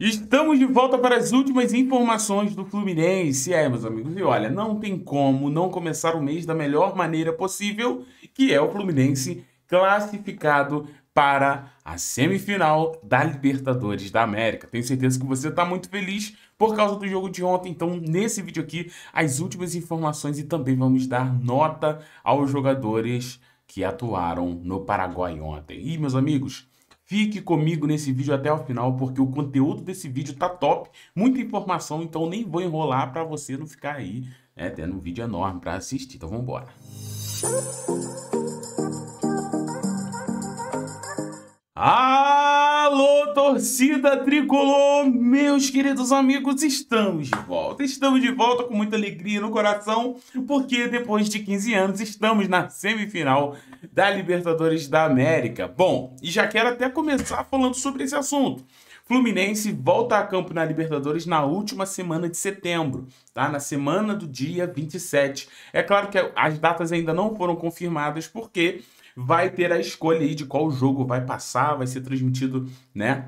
Estamos de volta para as últimas informações do Fluminense. É, meus amigos, e olha, não tem como não começar o mês da melhor maneira possível, que é o Fluminense classificado para a semifinal da Libertadores da América. Tenho certeza que você está muito feliz por causa do jogo de ontem. Então, nesse vídeo aqui, as últimas informações e também vamos dar nota aos jogadores que atuaram no Paraguai ontem. E, meus amigos, fique comigo nesse vídeo até o final, porque o conteúdo desse vídeo tá top, muita informação, então nem vou enrolar para você não ficar aí, né, tendo um vídeo enorme para assistir. Então vamos embora. Alô, torcida tricolor, meus queridos amigos, estamos de volta com muita alegria no coração, porque depois de 15 anos estamos na semifinal da Libertadores da América. Bom, e já quero até começar falando sobre esse assunto. Fluminense volta a campo na Libertadores na última semana de setembro, tá? Na semana do dia 27. É claro que as datas ainda não foram confirmadas, porque vai ter a escolha aí de qual jogo vai passar, vai ser transmitido, né,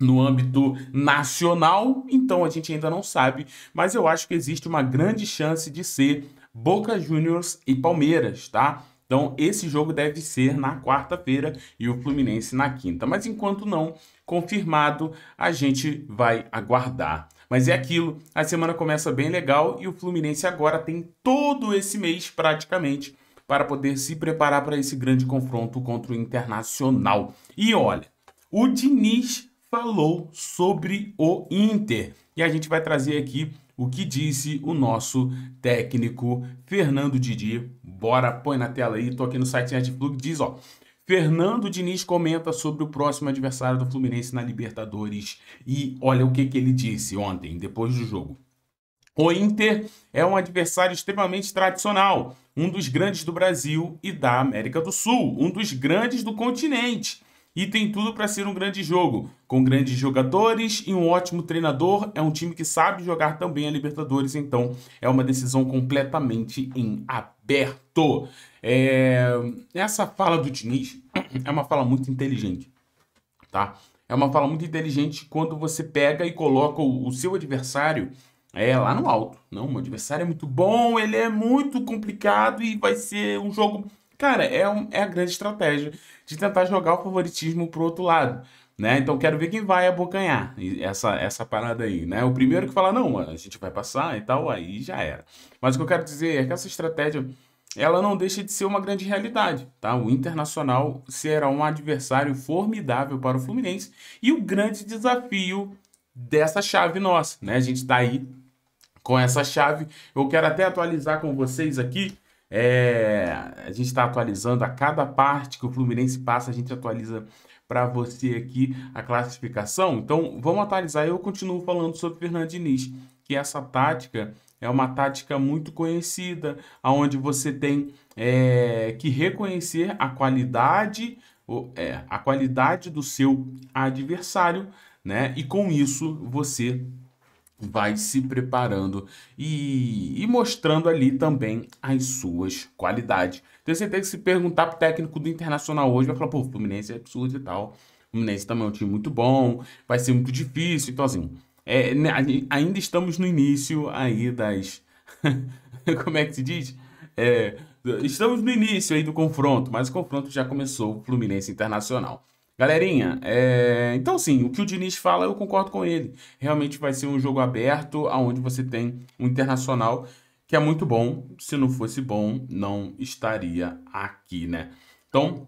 no âmbito nacional. Então a gente ainda não sabe, mas eu acho que existe uma grande chance de ser Boca Juniors e Palmeiras, tá? Então esse jogo deve ser na quarta-feira e o Fluminense na quinta. Mas enquanto não confirmado, a gente vai aguardar. Mas é aquilo, a semana começa bem legal e o Fluminense agora tem todo esse mês praticamente para poder se preparar para esse grande confronto contra o Internacional. E olha, o Diniz falou sobre o Inter. E a gente vai trazer aqui o que disse o nosso técnico Fernando Diniz. Bora, põe na tela aí, tô aqui no site Netflix, diz, ó: Fernando Diniz comenta sobre o próximo adversário do Fluminense na Libertadores. E olha o que ele disse ontem, depois do jogo. O Inter é um adversário extremamente tradicional, um dos grandes do Brasil e da América do Sul, um dos grandes do continente. E tem tudo para ser um grande jogo, com grandes jogadores e um ótimo treinador. É um time que sabe jogar também a Libertadores, então é uma decisão completamente em aberto. Essa fala do Diniz é uma fala muito inteligente, tá? É uma fala muito inteligente quando você pega e coloca o seu adversário lá no alto. Não, o adversário é muito bom, ele é muito complicado e vai ser um jogo... Cara, é a grande estratégia de tentar jogar o favoritismo pro outro lado, né? Então quero ver quem vai abocanhar essa parada aí, né? O primeiro que falar, não, a gente vai passar e tal, aí já era. Mas o que eu quero dizer é que essa estratégia, ela não deixa de ser uma grande realidade, tá? O Internacional será um adversário formidável para o Fluminense e o grande desafio dessa chave nossa, né? A gente tá aí com essa chave. Eu quero até atualizar com vocês aqui. A gente está atualizando a cada parte que o Fluminense passa, a gente atualiza para você aqui a classificação. Então vamos atualizar. Eu continuo falando sobre Fernando Diniz, que essa tática é uma tática muito conhecida, onde você tem que reconhecer a qualidade do seu adversário, né? E com isso você vai se preparando e mostrando ali também as suas qualidades. Tenho certeza que se perguntar pro técnico do Internacional hoje, vai falar, pô, o Fluminense é absurdo e tal. O Fluminense também é um time muito bom, vai ser muito difícil. Então, assim, ainda estamos no início aí das... Como é que se diz? Estamos no início aí do confronto, mas o confronto já começou, o Fluminense Internacional. Galerinha, então sim, o que o Diniz fala eu concordo com ele. Realmente vai ser um jogo aberto, onde você tem um Internacional que é muito bom. Se não fosse bom, não estaria aqui, né? Então,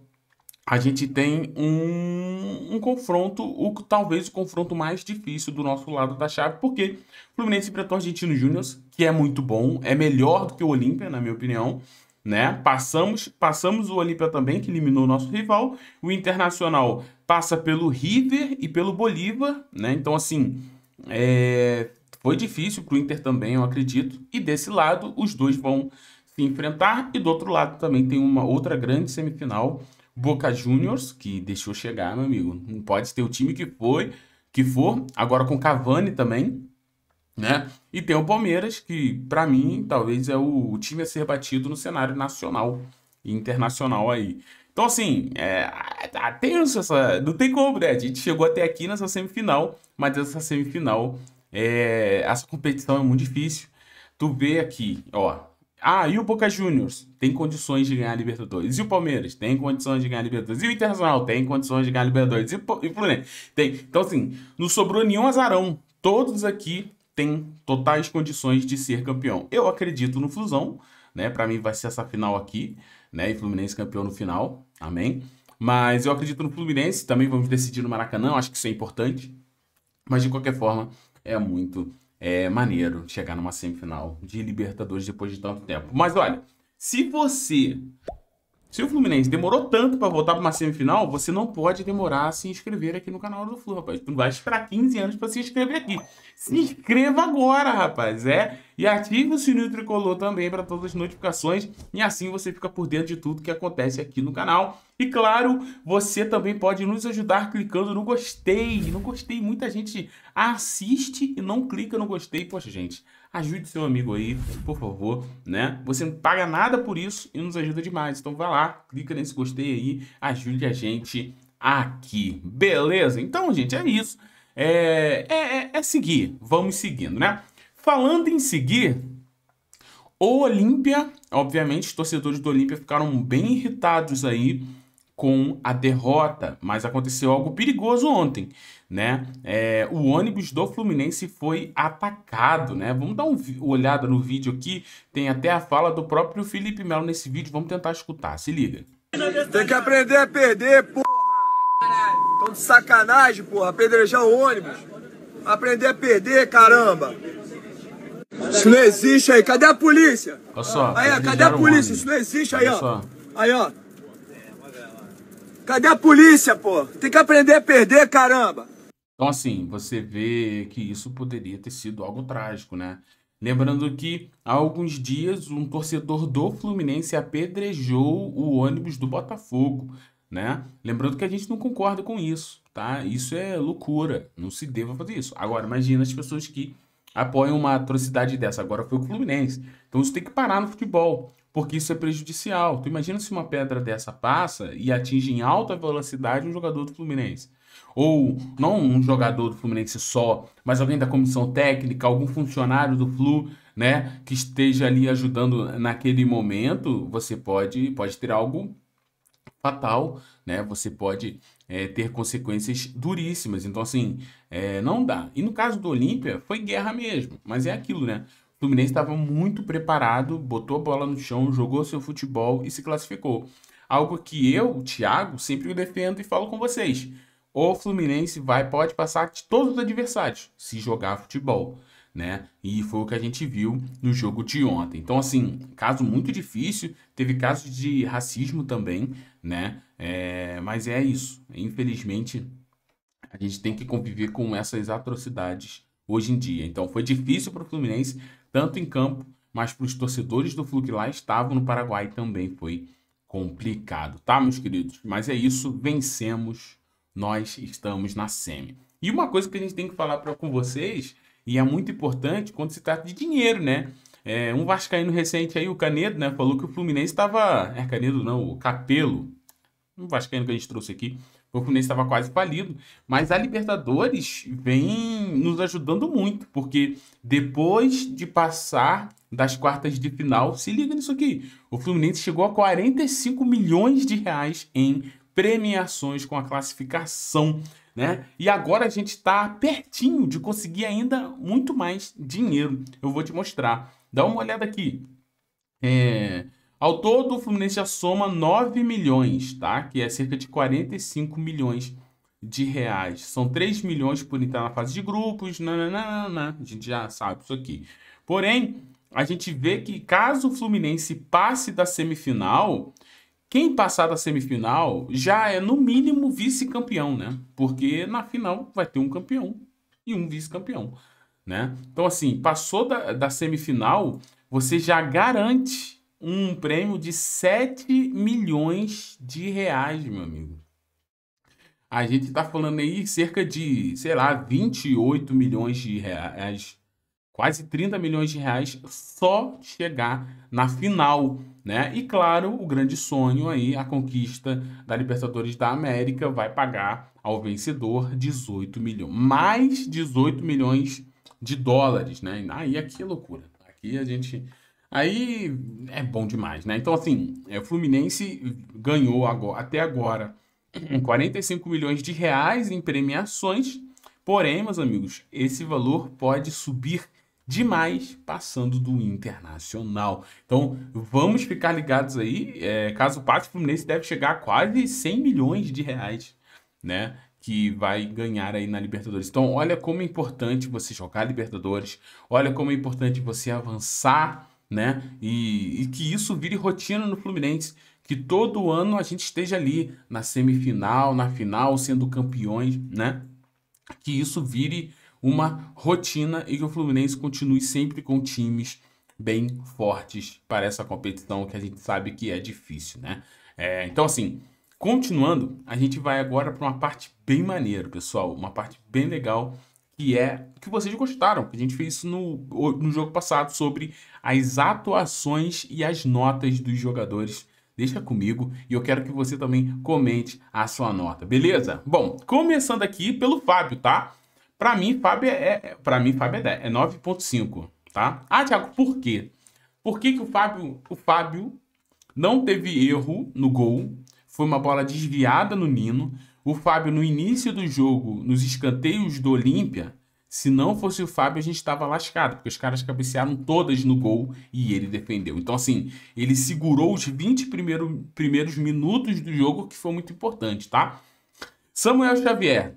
a gente tem um confronto, talvez o confronto mais difícil do nosso lado da chave, porque o Fluminense enfrentou o Argentinos Juniors, que é muito bom, é melhor do que o Olimpia, na minha opinião. Né? Passamos o Olimpia também, que eliminou o nosso rival. O Internacional passa pelo River e pelo Bolívar, né? Então, assim, foi difícil para o Inter também, eu acredito. E desse lado, os dois vão se enfrentar. E do outro lado também tem uma outra grande semifinal, Boca Juniors, que deixou chegar, meu amigo. Não pode ter o time que for, agora com Cavani também, né? E tem o Palmeiras, que para mim talvez é o time a ser batido no cenário nacional e internacional aí. Então, assim, tenso essa... Não tem como, né? A gente chegou até aqui nessa semifinal, mas essa semifinal, essa competição é muito difícil. Tu vê aqui, ó... Ah, e o Boca Juniors tem condições de ganhar a Libertadores. E o Palmeiras tem condições de ganhar a Libertadores. E o Internacional tem condições de ganhar a Libertadores. E o Fluminense tem. Então, assim, não sobrou nenhum azarão. Todos aqui têm totais condições de ser campeão. Eu acredito no Flusão, né? Pra mim vai ser essa final aqui, né? E Fluminense campeão no final. Amém? Mas eu acredito no Fluminense. Também vamos decidir no Maracanã. Acho que isso é importante. Mas, de qualquer forma, é muito... É maneiro chegar numa semifinal de Libertadores depois de tanto tempo. Mas olha, se o Fluminense demorou tanto pra voltar pra uma semifinal, você não pode demorar a se inscrever aqui no canal do Flu, rapaz. Tu não vai esperar 15 anos pra se inscrever aqui. Se inscreva agora, rapaz, E ative o sininho tricolor também pra todas as notificações. E assim você fica por dentro de tudo que acontece aqui no canal. E claro, você também pode nos ajudar clicando no gostei. No gostei, muita gente assiste e não clica no gostei. Poxa, gente, ajude seu amigo aí, por favor, né? Você não paga nada por isso e nos ajuda demais. Então vai lá, clica nesse gostei aí, ajude a gente aqui. Beleza? Então, gente, é isso. Seguir. Vamos seguindo, né? Falando em seguir... O Olimpia, obviamente, os torcedores do Olimpia ficaram bem irritados aí com a derrota, mas aconteceu algo perigoso ontem, né? O ônibus do Fluminense foi atacado, né? Vamos dar uma olhada no vídeo aqui, tem até a fala do próprio Felipe Melo nesse vídeo, vamos tentar escutar, se liga. Tem que aprender a perder, porra! Tão de sacanagem, porra, apedrejar o ônibus. Aprender a perder, caramba! Isso não existe aí, cadê a polícia? Olha só, aí, cadê a polícia? Isso não existe aí, ó. Aí, ó. Cadê a polícia, pô? Tem que aprender a perder, caramba. Então, assim, você vê que isso poderia ter sido algo trágico, né? Lembrando que há alguns dias um torcedor do Fluminense apedrejou o ônibus do Botafogo, né? Lembrando que a gente não concorda com isso, tá? Isso é loucura, não se deva fazer isso. Agora, imagina as pessoas que apoiam uma atrocidade dessa. Agora foi o Fluminense. Então isso tem que parar no futebol, porque isso é prejudicial. Tu imagina se uma pedra dessa passa e atinge em alta velocidade um jogador do Fluminense. Ou não um jogador do Fluminense só, mas alguém da comissão técnica, algum funcionário do Flu, né, que esteja ali ajudando naquele momento, você pode ter algo fatal, né? Você pode ter consequências duríssimas. Então, assim, não dá. E no caso do Olimpia, foi guerra mesmo. Mas é aquilo, né? O Fluminense estava muito preparado, botou a bola no chão, jogou seu futebol e se classificou. Algo que eu, o Thiago, sempre defendo e falo com vocês. O Fluminense pode passar de todos os adversários se jogar futebol, né? E foi o que a gente viu no jogo de ontem. Então, assim, caso muito difícil, teve casos de racismo também, né? Mas é isso. Infelizmente, a gente tem que conviver com essas atrocidades hoje em dia. Então, foi difícil para o Fluminense, tanto em campo, mas para os torcedores do Flu que lá estavam no Paraguai também foi complicado, tá, meus queridos? Mas é isso, vencemos, nós estamos na semi. E uma coisa que a gente tem que falar com vocês... E é muito importante quando se trata de dinheiro, né? Um vascaíno recente aí, o Canedo, né? Falou que o Fluminense estava... Canedo não, o Capelo. Um vascaíno que a gente trouxe aqui. O Fluminense estava quase falido. Mas a Libertadores vem nos ajudando muito. Porque depois de passar das quartas de final... Se liga nisso aqui. O Fluminense chegou a 45 milhões de reais em premiações com a classificação, né? E agora a gente está pertinho de conseguir ainda muito mais dinheiro. Eu vou te mostrar. Dá uma olhada aqui. Ao todo, o Fluminense já soma 9 milhões, tá? Que é cerca de 45 milhões de reais. São 3 milhões por entrar na fase de grupos. A gente já sabe isso aqui. Porém, a gente vê que caso o Fluminense passe da semifinal... Quem passar da semifinal já é, no mínimo, vice-campeão, né? Porque na final vai ter um campeão e um vice-campeão, né? Então, assim, passou da semifinal, você já garante um prêmio de 7 milhões de reais, meu amigo. A gente tá falando aí cerca de, sei lá, 28 milhões de reais... Quase 30 milhões de reais só chegar na final, né? E claro, o grande sonho aí, a conquista da Libertadores da América, vai pagar ao vencedor 18 milhões, mais 18 milhões de dólares, né? Aí aqui é loucura. Aqui a gente... Aí é bom demais, né? Então, assim, o Fluminense ganhou agora, até agora 45 milhões de reais em premiações. Porém, meus amigos, esse valor pode subir demais passando do Internacional. Então, vamos ficar ligados aí. Caso passe, o Fluminense deve chegar a quase 100 milhões de reais, né? Que vai ganhar aí na Libertadores. Então, olha como é importante você jogar Libertadores. Olha como é importante você avançar, né? E que isso vire rotina no Fluminense. Que todo ano a gente esteja ali na semifinal, na final, sendo campeões, né? Que isso vire uma rotina e que o Fluminense continue sempre com times bem fortes para essa competição que a gente sabe que é difícil, né? Então, assim, continuando, a gente vai agora para uma parte bem maneira, pessoal, uma parte bem legal, que é que vocês gostaram, que a gente fez isso no jogo passado, sobre as atuações e as notas dos jogadores. Deixa comigo e eu quero que você também comente a sua nota, beleza? Bom, começando aqui pelo Fábio, tá? Pra mim, Fábio é 9.5, tá? Ah, Thiago, por quê? Por que que o Fábio não teve erro no gol? Foi uma bola desviada no Nino. O Fábio, no início do jogo, nos escanteios do Olimpia, se não fosse o Fábio, a gente estava lascado, porque os caras cabecearam todas no gol e ele defendeu. Então, assim, ele segurou os 20 primeiros minutos do jogo, que foi muito importante, tá? Samuel Xavier.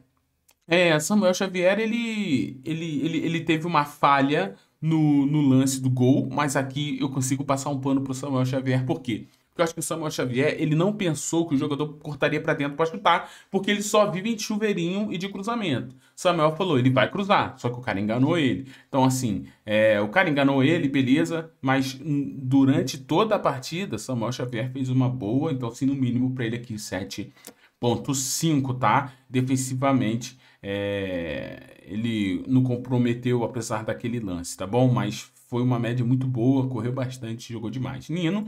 Samuel Xavier, ele teve uma falha no lance do gol, mas aqui eu consigo passar um pano pro Samuel Xavier. Por quê? Porque eu acho que o Samuel Xavier, ele não pensou que o jogador cortaria para dentro para chutar, porque ele só vive de chuveirinho e de cruzamento. Samuel falou, ele vai cruzar, só que o cara enganou ele. Então, assim, o cara enganou ele, beleza, mas durante toda a partida, Samuel Xavier fez uma boa, então, assim, no mínimo para ele aqui 7.5, tá? Defensivamente, ele não comprometeu, apesar daquele lance, tá bom? Mas foi uma média muito boa, correu bastante, jogou demais. Nino,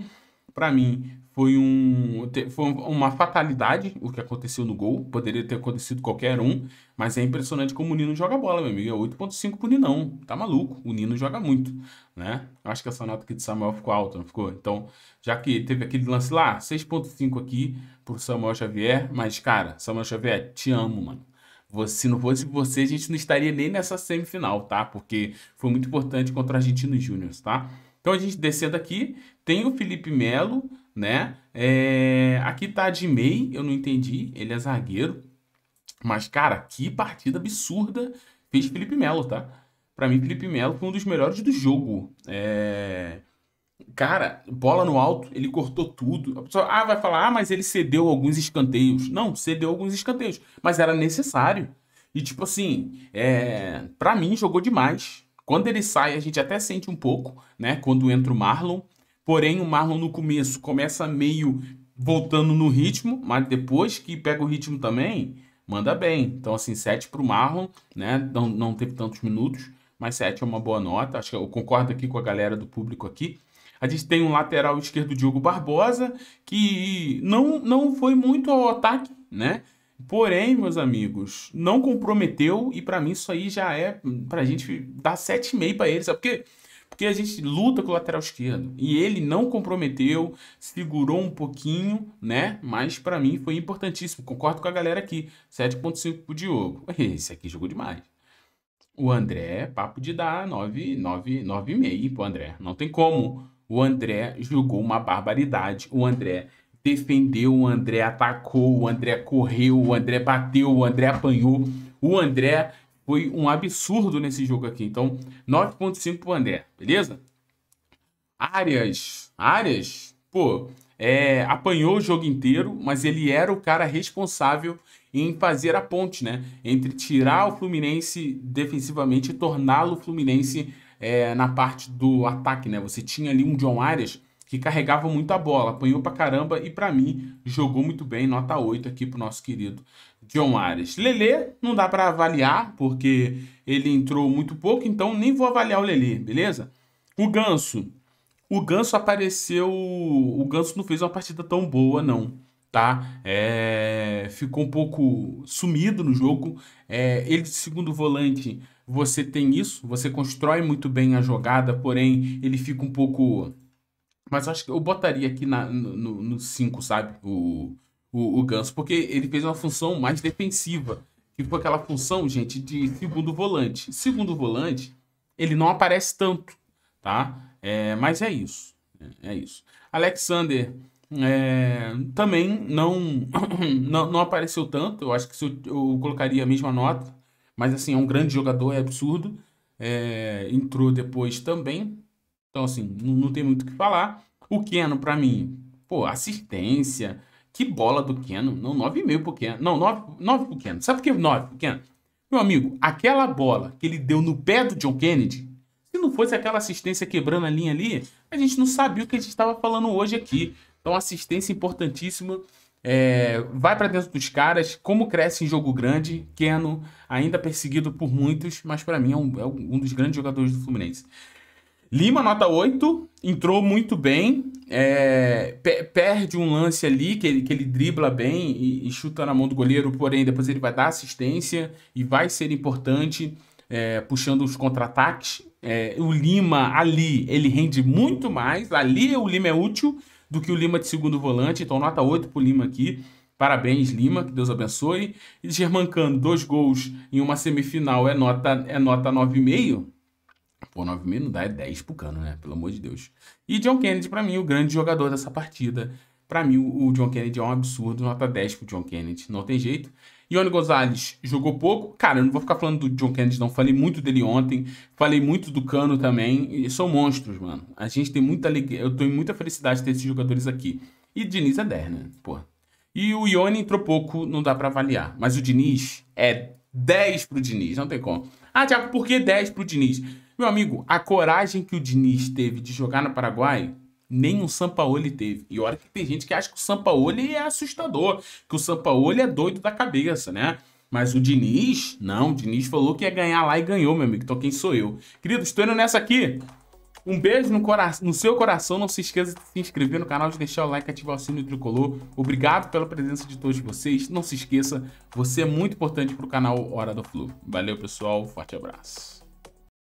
para mim, foi uma fatalidade o que aconteceu no gol. Poderia ter acontecido qualquer um, mas é impressionante como o Nino joga bola, meu amigo. É 8.5 pro Ninão, tá maluco? O Nino joga muito, né? Eu acho que essa nota aqui de Samuel ficou alta, não ficou? Então, já que teve aquele lance lá, 6.5 aqui pro Samuel Xavier. Mas, cara, Samuel Xavier, te amo, mano. Se não fosse você, a gente não estaria nem nessa semifinal, tá? Porque foi muito importante contra Argentinos Juniors, tá? Então, a gente descendo aqui, tem o Felipe Melo, né? Aqui tá de meio, eu não entendi, ele é zagueiro. Mas, cara, que partida absurda fez Felipe Melo, tá? Pra mim, Felipe Melo foi um dos melhores do jogo. Cara, bola no alto, ele cortou tudo. A pessoa vai falar, mas ele cedeu alguns escanteios. Não, cedeu alguns escanteios, mas era necessário. E, tipo assim, pra mim, jogou demais. Quando ele sai, a gente até sente um pouco, né? Quando entra o Marlon. Porém, o Marlon no começo começa meio voltando no ritmo, mas depois que pega o ritmo também, manda bem. Então, assim, 7 para o Marlon, né? Não teve tantos minutos, mas 7 é uma boa nota. Acho que eu concordo aqui com a galera do público aqui. A gente tem um lateral esquerdo, Diogo Barbosa, que não foi muito ao ataque, né? Porém, meus amigos, não comprometeu e pra mim isso aí já é pra gente dar 7,5 pra ele, sabe por quê? Porque a gente luta com o lateral esquerdo e ele não comprometeu, segurou um pouquinho, né? Mas pra mim foi importantíssimo, concordo com a galera aqui, 7.5 pro Diogo. Esse aqui jogou demais. O André, papo de dar 9,5 pro André, não tem como. O André jogou uma barbaridade, o André... defendeu, o André atacou, o André correu, o André bateu, o André apanhou. O André foi um absurdo nesse jogo aqui. Então, 9.5 pro André, beleza? Arias, pô, apanhou o jogo inteiro, mas ele era o cara responsável em fazer a ponte, né? Entre tirar o Fluminense defensivamente e torná-lo Fluminense na parte do ataque, né? Você tinha ali um John Arias que carregava muito a bola, apanhou pra caramba e pra mim jogou muito bem, nota 8 aqui pro nosso querido John Arias. Lelê não dá para avaliar, porque ele entrou muito pouco, então nem vou avaliar o Lelê, beleza? O Ganso. O Ganso apareceu... O Ganso não fez uma partida tão boa, não, tá? Ficou um pouco sumido no jogo. Ele de segundo volante, você tem isso. Você constrói muito bem a jogada, porém ele fica um pouco... Mas acho que eu botaria aqui no 5, sabe? O Ganso, porque ele fez uma função mais defensiva. Que foi aquela função, gente, de segundo volante. Segundo volante, ele não aparece tanto, tá? Mas é isso. É isso. Alexander também não apareceu tanto. Eu acho que eu colocaria a mesma nota. Mas assim, é um grande jogador, é absurdo. Entrou depois também. Então, assim, não tem muito o que falar. O Keno, pra mim, pô, assistência. Que bola do Keno. Não, 9,5 pro Keno. Não, 9 pro Keno. Sabe por que 9 pro Keno? Meu amigo, aquela bola que ele deu no pé do John Kennedy, se não fosse aquela assistência quebrando a linha ali, a gente não sabia o que a gente estava falando hoje aqui. Então, assistência importantíssima. Vai pra dentro dos caras. Como cresce em jogo grande. Keno, ainda perseguido por muitos, mas pra mim é um dos grandes jogadores do Fluminense. Lima, nota 8, entrou muito bem, perde um lance ali, que ele dribla bem e chuta na mão do goleiro, porém depois ele vai dar assistência e vai ser importante, puxando os contra-ataques. O Lima ali, ele rende muito mais, ali o Lima é útil do que o Lima de segundo volante, então nota 8 pro Lima aqui. Parabéns, Lima, que Deus abençoe. E Germán Cano, 2 gols em uma semifinal, é nota 9,5. Pô, 9,5 não dá, é 10 pro Cano, né? Pelo amor de Deus. E John Kennedy, pra mim, o grande jogador dessa partida. Pra mim, o John Kennedy é um absurdo. Nota 10 pro John Kennedy. Não tem jeito. Ione González jogou pouco. Cara, eu não vou ficar falando do John Kennedy, não. Falei muito dele ontem. Falei muito do Cano também. E são monstros, mano. A gente tem muita alegria. Eu tô em muita felicidade de ter esses jogadores aqui. E Diniz é 10, né? Pô. E o Ione entrou pouco, não dá pra avaliar. Mas o Diniz é 10 pro Diniz. Não tem como. Ah, Thiago, por que 10 pro Diniz? Meu amigo, a coragem que o Diniz teve de jogar no Paraguai, nem o Sampaoli teve. E olha que tem gente que acha que o Sampaoli é assustador, que o Sampaoli é doido da cabeça, né? Mas o Diniz, não, o Diniz falou que ia ganhar lá e ganhou, meu amigo. Então quem sou eu? Querido, estou indo nessa aqui. Um beijo no seu coração. Não se esqueça de se inscrever no canal, de deixar o like, ativar o sininho tricolor. Obrigado pela presença de todos vocês. Não se esqueça, você é muito importante para o canal Hora do Flu. Valeu, pessoal. Forte abraço.